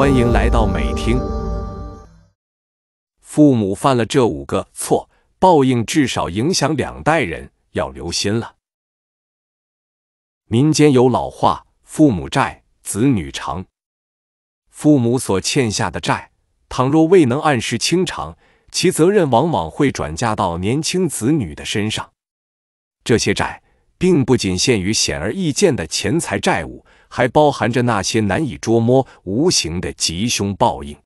欢迎来到美听。父母犯了这5个错，报应至少影响2代人，要留心了。民间有老话：父母债，子女偿。父母所欠下的债，倘若未能按时清偿，其责任往往会转嫁到年轻子女的身上。这些债并不仅限于显而易见的钱财债务，还包含着那些难以捉摸、无形的吉凶报应。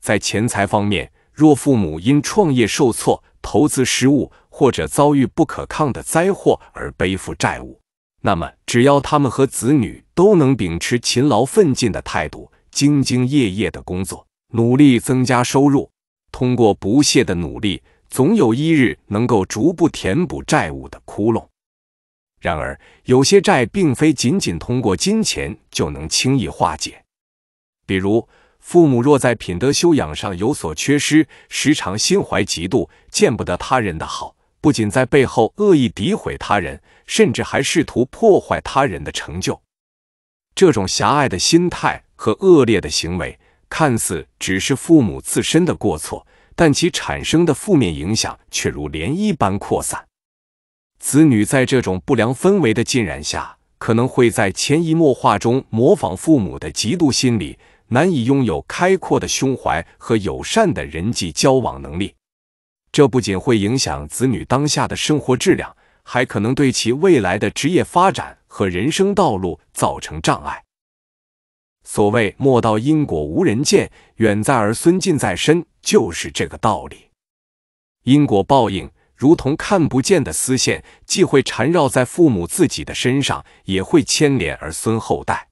在钱财方面，若父母因创业受挫、投资失误或者遭遇不可抗的灾祸而背负债务，那么只要他们和子女都能秉持勤劳奋进的态度，兢兢业业的工作，努力增加收入，通过不懈的努力，总有一日能够逐步填补债务的窟窿。然而，有些债并非仅仅通过金钱就能轻易化解。比如，父母若在品德修养上有所缺失，时常心怀嫉妒，见不得他人的好，不仅在背后恶意诋毁他人，甚至还试图破坏他人的成就。这种狭隘的心态和恶劣的行为，看似只是父母自身的过错，但其产生的负面影响却如涟漪般扩散。子女在这种不良氛围的浸染下，可能会在潜移默化中模仿父母的嫉妒心理，难以拥有开阔的胸怀和友善的人际交往能力。这不仅会影响子女当下的生活质量，还可能对其未来的职业发展和人生道路造成障碍。所谓莫道因果无人见，远在儿孙近在身，就是这个道理。因果报应如同看不见的丝线，既会缠绕在父母自己的身上，也会牵连儿孙后代。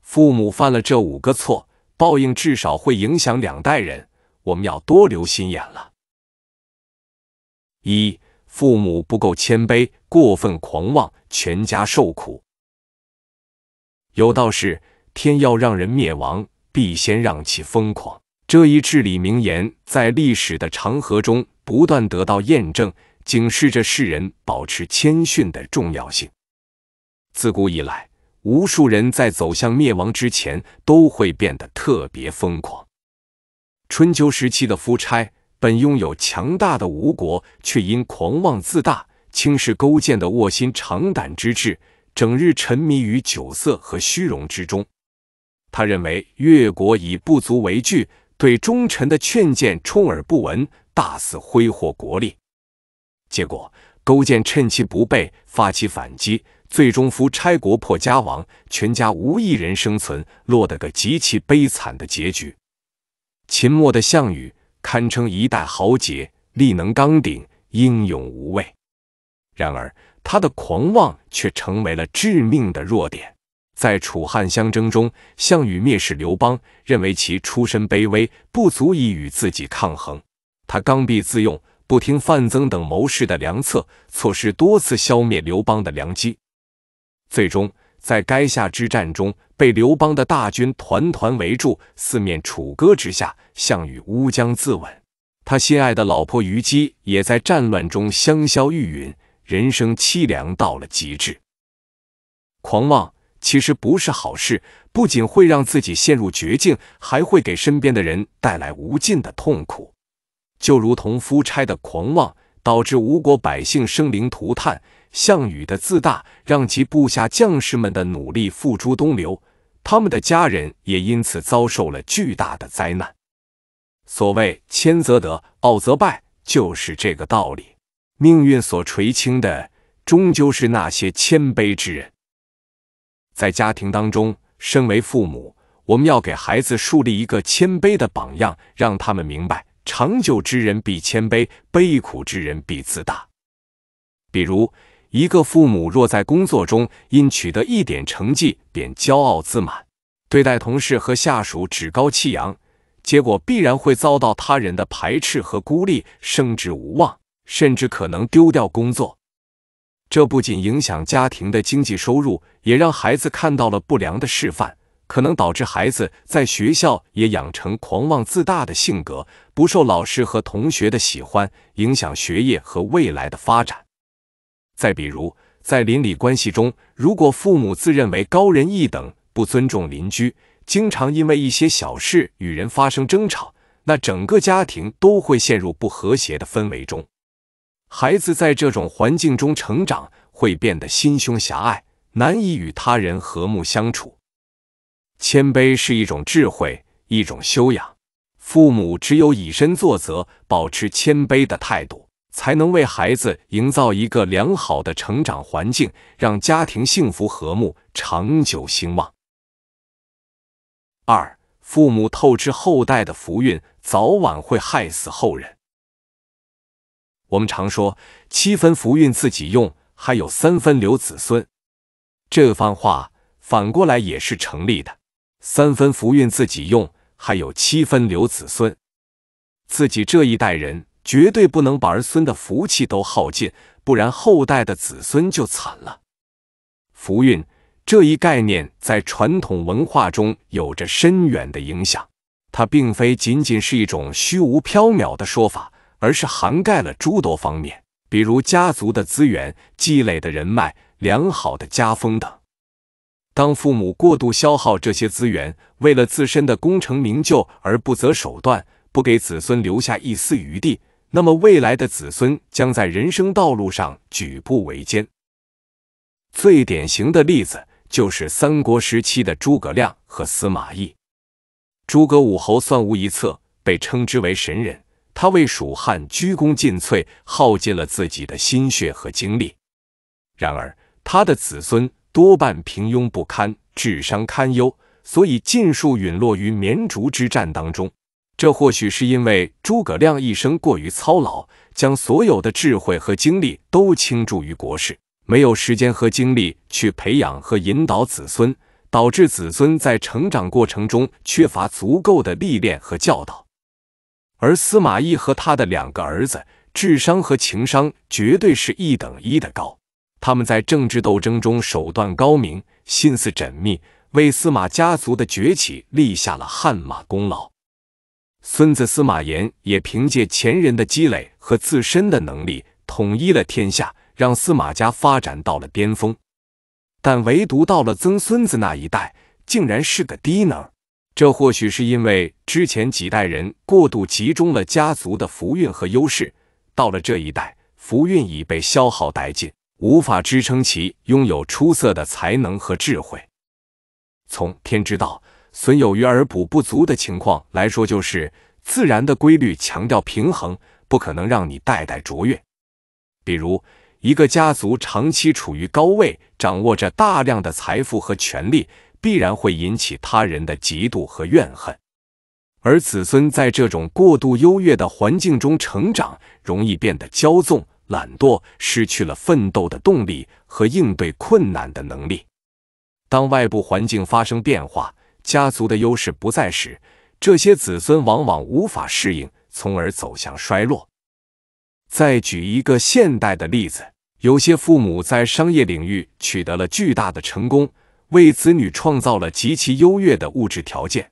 父母犯了这5个错，报应至少会影响2代人，我们要多留心眼了。1. 父母不够谦卑，过分狂妄，全家受苦。有道是：天要让人灭亡，必先让其疯狂。这一至理名言在历史的长河中不断得到验证，警示着世人保持谦逊的重要性。自古以来，无数人在走向灭亡之前都会变得特别疯狂。春秋时期的夫差，本拥有强大的吴国，却因狂妄自大、轻视勾践的卧薪尝胆之志，整日沉迷于酒色和虚荣之中。他认为越国以不足为惧，对忠臣的劝谏充耳不闻，大肆挥霍国力。结果勾践趁其不备，发起反击，最终夫差国破家亡，全家无一人生存，落得个极其悲惨的结局。秦末的项羽堪称一代豪杰，力能刚鼎，英勇无畏。然而他的狂妄却成为了致命的弱点。在楚汉相争中，项羽蔑视刘邦，认为其出身卑微，不足以与自己抗衡。他刚愎自用，不听范增等谋士的良策，错失多次消灭刘邦的良机。最终，在垓下之战中，被刘邦的大军团团围住，四面楚歌之下，项羽乌江自刎。他心爱的老婆虞姬也在战乱中香消玉殒，人生凄凉到了极致。狂妄其实不是好事，不仅会让自己陷入绝境，还会给身边的人带来无尽的痛苦。就如同夫差的狂妄导致吴国百姓生灵涂炭，项羽的自大让其部下将士们的努力付诸东流，他们的家人也因此遭受了巨大的灾难。所谓谦则得，傲则败，就是这个道理。命运所垂青的，终究是那些谦卑之人。在家庭当中，身为父母，我们要给孩子树立一个谦卑的榜样，让他们明白长久之人必谦卑，悲苦之人必自大。比如，一个父母若在工作中因取得一点成绩便骄傲自满，对待同事和下属趾高气扬，结果必然会遭到他人的排斥和孤立，升职无望，甚至可能丢掉工作。这不仅影响家庭的经济收入，也让孩子看到了不良的示范，可能导致孩子在学校也养成狂妄自大的性格，不受老师和同学的喜欢，影响学业和未来的发展。再比如，在邻里关系中，如果父母自认为高人一等，不尊重邻居，经常因为一些小事与人发生争吵，那整个家庭都会陷入不和谐的氛围中。孩子在这种环境中成长，会变得心胸狭隘，难以与他人和睦相处。谦卑是一种智慧，一种修养。父母只有以身作则，保持谦卑的态度，才能为孩子营造一个良好的成长环境，让家庭幸福和睦，长久兴旺。二、父母透支后代的福运，早晚会害死后人。我们常说，7分福运自己用，还有3分留子孙。这番话反过来也是成立的。3分福运自己用，还有7分留子孙。自己这一代人绝对不能把儿孙的福气都耗尽，不然后代的子孙就惨了。福运这一概念在传统文化中有着深远的影响，它并非仅仅是一种虚无缥缈的说法，而是涵盖了诸多方面，比如家族的资源、积累的人脉、良好的家风等。当父母过度消耗这些资源，为了自身的功成名就而不择手段，不给子孙留下一丝余地，那么未来的子孙将在人生道路上举步维艰。最典型的例子就是三国时期的诸葛亮和司马懿。诸葛武侯算无一策，被称之为神人，他为蜀汉鞠躬尽瘁，耗尽了自己的心血和精力。然而，他的子孙多半平庸不堪，智商堪忧，所以尽数陨落于绵竹之战当中。这或许是因为诸葛亮一生过于操劳，将所有的智慧和精力都倾注于国事，没有时间和精力去培养和引导子孙，导致子孙在成长过程中缺乏足够的历练和教导。而司马懿和他的2个儿子，智商和情商绝对是1等1的高。他们在政治斗争中手段高明，心思缜密，为司马家族的崛起立下了汗马功劳。孙子司马炎也凭借前人的积累和自身的能力，统一了天下，让司马家发展到了巅峰。但唯独到了曾孙子那一代，竟然是个低能。这或许是因为之前几代人过度集中了家族的福运和优势，到了这一代，福运已被消耗殆尽，无法支撑其拥有出色的才能和智慧。从天之道，损有余而补不足的情况来说，就是自然的规律强调平衡，不可能让你代代卓越。比如，一个家族长期处于高位，掌握着大量的财富和权力，必然会引起他人的嫉妒和怨恨。而子孙在这种过度优越的环境中成长，容易变得骄纵、懒惰，失去了奋斗的动力和应对困难的能力。当外部环境发生变化，家族的优势不在时，这些子孙往往无法适应，从而走向衰落。再举一个现代的例子，有些父母在商业领域取得了巨大的成功，为子女创造了极其优越的物质条件，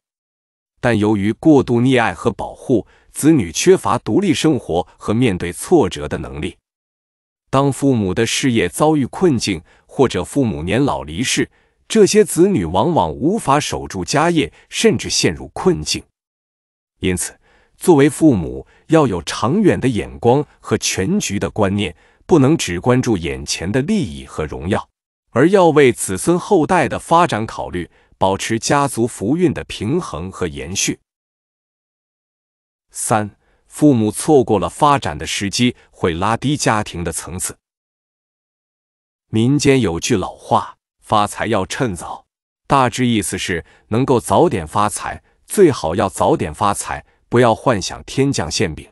但由于过度溺爱和保护，子女缺乏独立生活和面对挫折的能力。当父母的事业遭遇困境，或者父母年老离世，这些子女往往无法守住家业，甚至陷入困境。因此，作为父母，要有长远的眼光和全局的观念，不能只关注眼前的利益和荣耀，而要为子孙后代的发展考虑，保持家族福运的平衡和延续。3、父母错过了发展的时机，会拉低家庭的层次。民间有句老话，发财要趁早，大致意思是能够早点发财，最好要早点发财，不要幻想天降馅饼。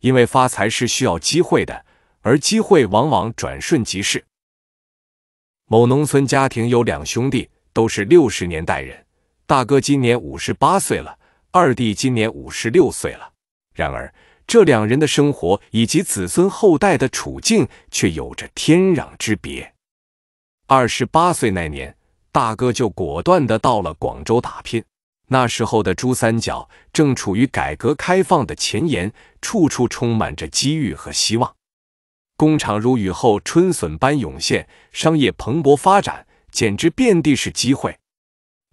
因为发财是需要机会的，而机会往往转瞬即逝。某农村家庭有2兄弟，都是60年代人，大哥今年58岁了，二弟今年56岁了。然而，这两人的生活以及子孙后代的处境却有着天壤之别。28岁那年，大哥就果断地到了广州打拼。那时候的珠三角正处于改革开放的前沿，处处充满着机遇和希望。工厂如雨后春笋般涌现，商业蓬勃发展，简直遍地是机会。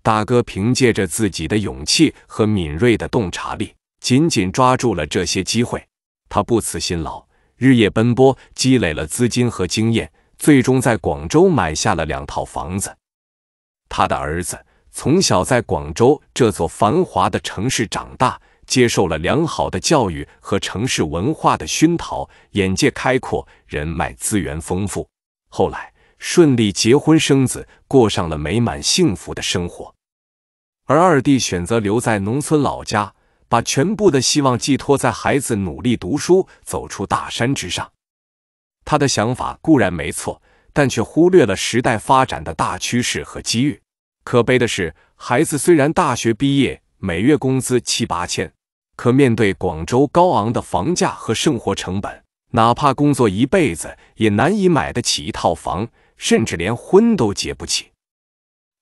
大哥凭借着自己的勇气和敏锐的洞察力，紧紧抓住了这些机会。他不辞辛劳，日夜奔波，积累了资金和经验，最终在广州买下了2套房子。他的儿子从小在广州这座繁华的城市长大，接受了良好的教育和城市文化的熏陶，眼界开阔，人脉资源丰富。后来顺利结婚生子，过上了美满幸福的生活。而二弟选择留在农村老家，把全部的希望寄托在孩子努力读书，走出大山之上。他的想法固然没错，但却忽略了时代发展的大趋势和机遇。可悲的是，孩子虽然大学毕业，每月工资7、8千，可面对广州高昂的房价和生活成本，哪怕工作一辈子，也难以买得起1套房，甚至连婚都结不起。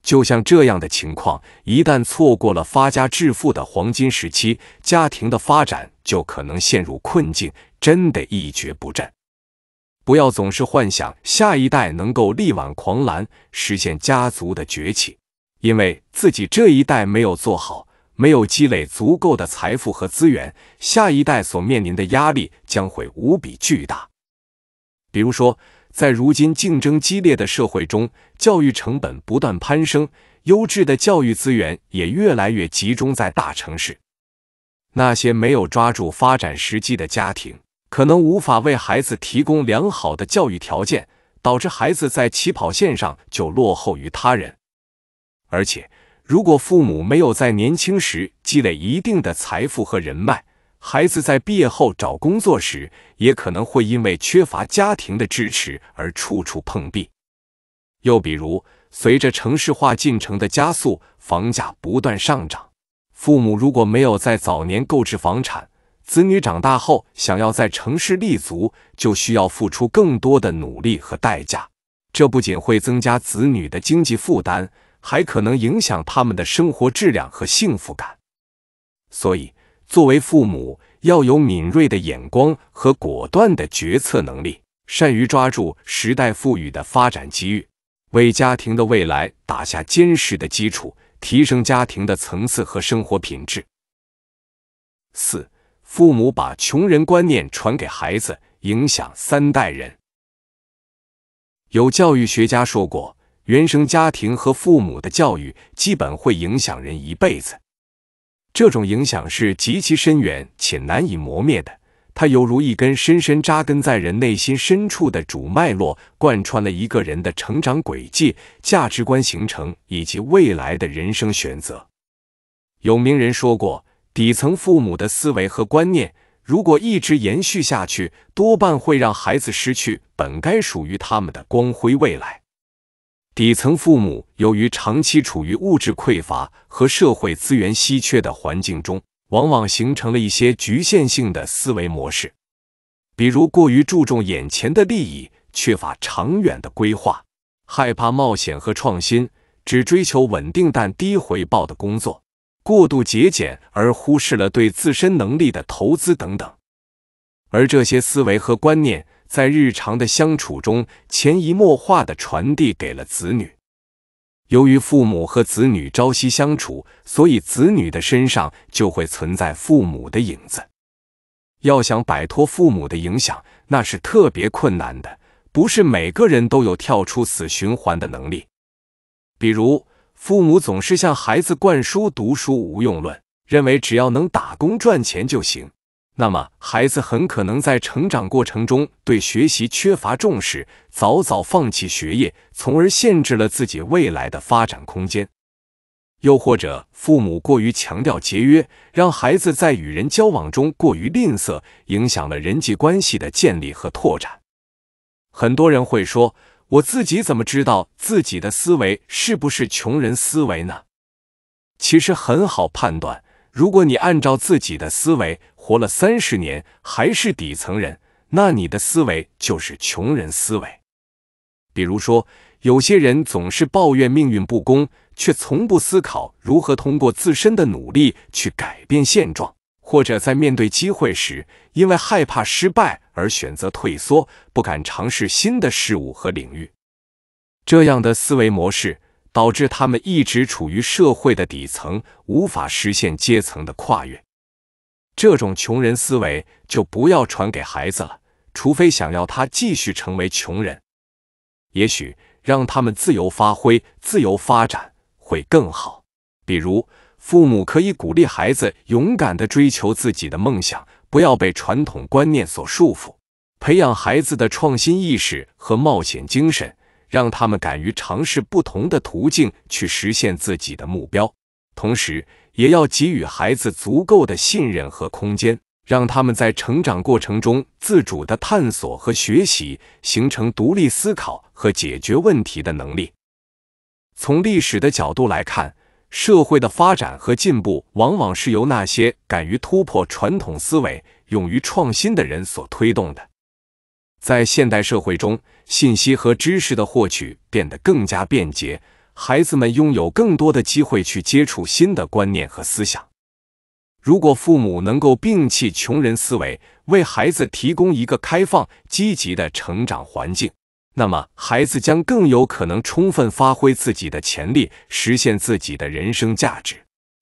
就像这样的情况，一旦错过了发家致富的黄金时期，家庭的发展就可能陷入困境，真得一蹶不振。不要总是幻想下一代能够力挽狂澜，实现家族的崛起，因为自己这一代没有做好，没有积累足够的财富和资源，下一代所面临的压力将会无比巨大。比如说，在如今竞争激烈的社会中，教育成本不断攀升，优质的教育资源也越来越集中在大城市。那些没有抓住发展时机的家庭，可能无法为孩子提供良好的教育条件，导致孩子在起跑线上就落后于他人。而且，如果父母没有在年轻时积累一定的财富和人脉，孩子在毕业后找工作时，也可能会因为缺乏家庭的支持而处处碰壁。又比如，随着城市化进程的加速，房价不断上涨，父母如果没有在早年购置房产，子女长大后想要在城市立足，就需要付出更多的努力和代价。这不仅会增加子女的经济负担，还可能影响他们的生活质量和幸福感。所以，作为父母，要有敏锐的眼光和果断的决策能力，善于抓住时代赋予的发展机遇，为家庭的未来打下坚实的基础，提升家庭的层次和生活品质。4、父母把穷人观念传给孩子，影响3代人。有教育学家说过，原生家庭和父母的教育基本会影响人一辈子。这种影响是极其深远且难以磨灭的，它犹如一根深深扎根在人内心深处的主脉络，贯穿了一个人的成长轨迹、价值观形成以及未来的人生选择。有名人说过，底层父母的思维和观念，如果一直延续下去，多半会让孩子失去本该属于他们的光辉未来。底层父母由于长期处于物质匮乏和社会资源稀缺的环境中，往往形成了一些局限性的思维模式，比如过于注重眼前的利益，缺乏长远的规划，害怕冒险和创新，只追求稳定但低回报的工作，过度节俭而忽视了对自身能力的投资等等。而这些思维和观念在日常的相处中潜移默化地传递给了子女。由于父母和子女朝夕相处，所以子女的身上就会存在父母的影子。要想摆脱父母的影响，那是特别困难的，不是每个人都有跳出死循环的能力。比如，父母总是向孩子灌输读书无用论，认为只要能打工赚钱就行。那么，孩子很可能在成长过程中对学习缺乏重视，早早放弃学业，从而限制了自己未来的发展空间。又或者，父母过于强调节约，让孩子在与人交往中过于吝啬，影响了人际关系的建立和拓展。很多人会说，我自己怎么知道自己的思维是不是穷人思维呢？其实很好判断，如果你按照自己的思维活了30年还是底层人，那你的思维就是穷人思维。比如说，有些人总是抱怨命运不公，却从不思考如何通过自身的努力去改变现状，或者在面对机会时，因为害怕失败而选择退缩，不敢尝试新的事物和领域。这样的思维模式导致他们一直处于社会的底层，无法实现阶层的跨越。这种穷人思维就不要传给孩子了，除非想要他继续成为穷人。也许让他们自由发挥、自由发展会更好。比如，父母可以鼓励孩子勇敢地追求自己的梦想，不要被传统观念所束缚，培养孩子的创新意识和冒险精神。 让他们敢于尝试不同的途径去实现自己的目标，同时也要给予孩子足够的信任和空间，让他们在成长过程中自主的探索和学习，形成独立思考和解决问题的能力。从历史的角度来看，社会的发展和进步往往是由那些敢于突破传统思维、勇于创新的人所推动的。 在现代社会中，信息和知识的获取变得更加便捷，孩子们拥有更多的机会去接触新的观念和思想。如果父母能够摒弃穷人思维，为孩子提供一个开放、积极的成长环境，那么孩子将更有可能充分发挥自己的潜力，实现自己的人生价值，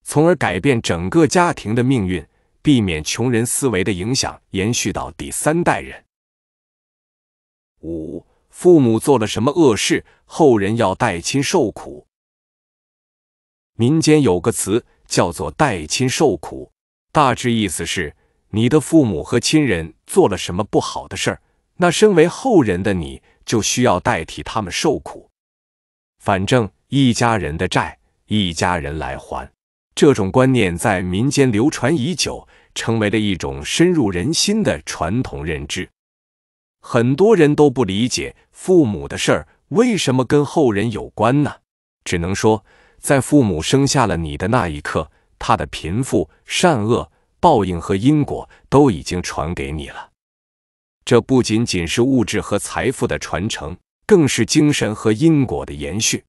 从而改变整个家庭的命运，避免穷人思维的影响延续到第三代人。 5. 父母做了什么恶事，后人要代亲受苦。民间有个词叫做“代亲受苦”，大致意思是你的父母和亲人做了什么不好的事儿，那身为后人的你就需要代替他们受苦。反正一家人的债，一家人来还。这种观念在民间流传已久，成为了一种深入人心的传统认知。 很多人都不理解父母的事儿为什么跟后人有关呢？只能说，在父母生下了你的那一刻，他的贫富、善恶、报应和因果都已经传给你了。这不仅仅是物质和财富的传承，更是精神和因果的延续。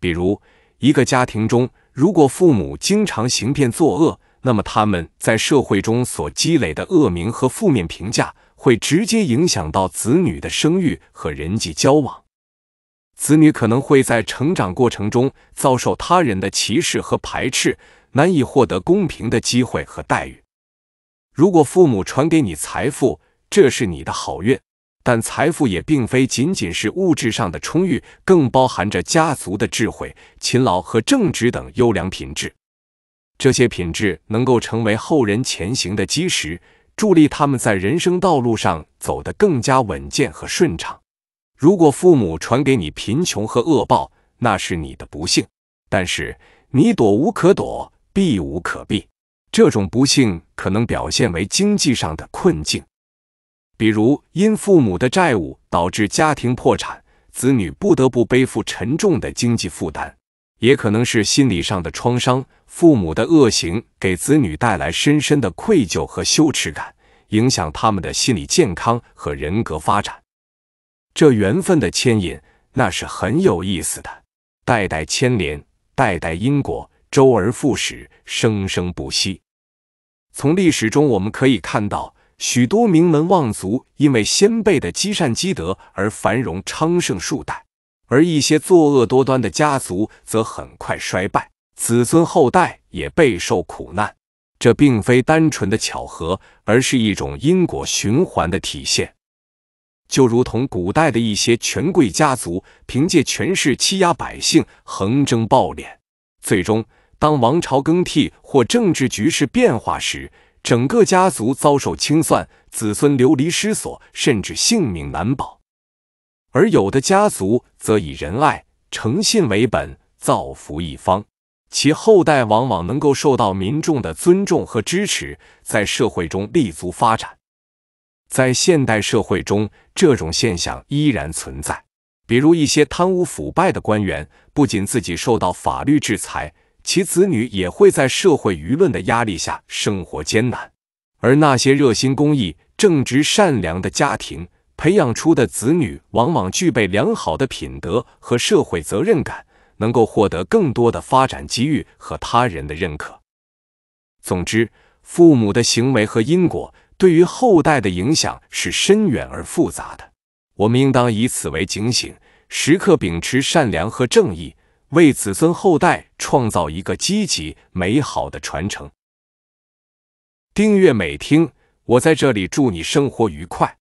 比如，一个家庭中，如果父母经常行骗作恶，那么他们在社会中所积累的恶名和负面评价， 会直接影响到子女的生育和人际交往，子女可能会在成长过程中遭受他人的歧视和排斥，难以获得公平的机会和待遇。如果父母传给你财富，这是你的好运，但财富也并非仅仅是物质上的充裕，更包含着家族的智慧、勤劳和正直等优良品质。这些品质能够成为后人前行的基石， 助力他们在人生道路上走得更加稳健和顺畅。如果父母传给你贫穷和恶报，那是你的不幸，但是你躲无可躲，避无可避。这种不幸可能表现为经济上的困境，比如因父母的债务导致家庭破产，子女不得不背负沉重的经济负担；也可能是心理上的创伤。 父母的恶行给子女带来深深的愧疚和羞耻感，影响他们的心理健康和人格发展。这缘分的牵引，那是很有意思的，代代牵连，代代因果，周而复始，生生不息。从历史中我们可以看到，许多名门望族因为先辈的积善积德而繁荣昌盛数代，而一些作恶多端的家族则很快衰败。 子孙后代也备受苦难，这并非单纯的巧合，而是一种因果循环的体现。就如同古代的一些权贵家族凭借权势欺压百姓，横征暴敛，最终当王朝更替或政治局势变化时，整个家族遭受清算，子孙流离失所，甚至性命难保。而有的家族则以仁爱、诚信为本，造福一方。 其后代往往能够受到民众的尊重和支持，在社会中立足发展。在现代社会中，这种现象依然存在。比如，一些贪污腐败的官员，不仅自己受到法律制裁，其子女也会在社会舆论的压力下生活艰难。而那些热心公益、正直善良的家庭，培养出的子女往往具备良好的品德和社会责任感， 能够获得更多的发展机遇和他人的认可。总之，父母的行为和因果对于后代的影响是深远而复杂的。我们应当以此为警醒，时刻秉持善良和正义，为子孙后代创造一个积极美好的传承。订阅美听，我在这里祝你生活愉快。